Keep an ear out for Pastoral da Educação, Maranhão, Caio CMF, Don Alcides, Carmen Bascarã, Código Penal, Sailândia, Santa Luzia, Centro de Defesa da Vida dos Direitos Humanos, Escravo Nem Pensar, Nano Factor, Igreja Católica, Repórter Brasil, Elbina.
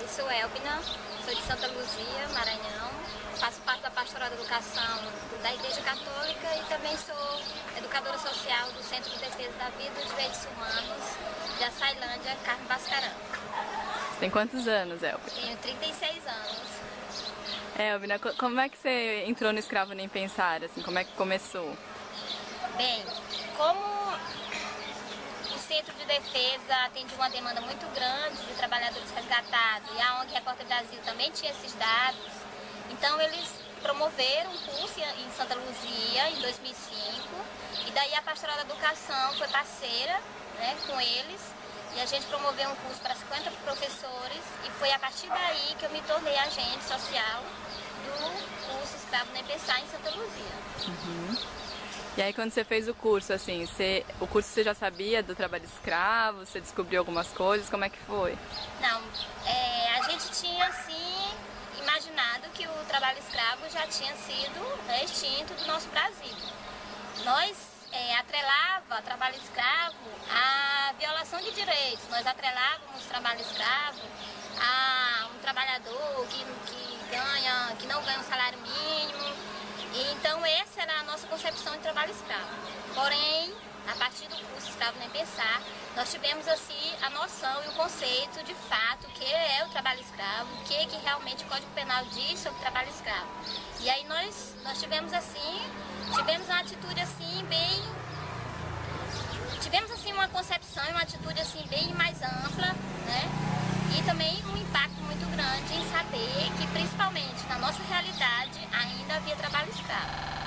Eu sou Elbina, sou de Santa Luzia, Maranhão. Faço parte da Pastoral da Educação da Igreja Católica e também sou educadora social do Centro de Defesa da Vida dos Direitos Humanos da Sailândia, Carmen Bascarã. Você tem quantos anos, Elbina? Tenho 36 anos. Elbina, como é que você entrou no Escravo Nem Pensar? Assim, como é que começou? Bem, como o Centro de Defesa atende uma demanda muito grande de trabalhadores resgatados e a ONG Repórter Brasil também tinha esses dados, então eles promoveram um curso em Santa Luzia em 2005 e daí a Pastoral da Educação foi parceira, né, com eles e a gente promoveu um curso para 50 professores e foi a partir daí que eu me tornei agente social do curso Escravo Nem Pensar em Santa Luzia. Uhum. E aí quando você fez o curso, assim, o curso você já sabia do trabalho escravo, você descobriu algumas coisas, como é que foi? Não, a gente tinha, assim, imaginado que o trabalho escravo já tinha sido, né, extinto do nosso Brasil. Nós atrelava trabalho escravo à violação de direitos, nós atrelávamos trabalho escravo a um trabalhador que não ganha um salário mínimo. Então essa era a nossa concepção de trabalho escravo. Porém, a partir do curso Escravo Nem Pensar, nós tivemos assim a noção e o conceito de fato que é o trabalho escravo, o que realmente o Código Penal diz sobre o trabalho escravo. E aí nós tivemos uma atitude assim bem... Tivemos assim uma concepção e uma atitude assim bem mais ampla, né? E também um impacto muito grande em saber que, principalmente na nossa realidade, ainda havia trabalho escravo.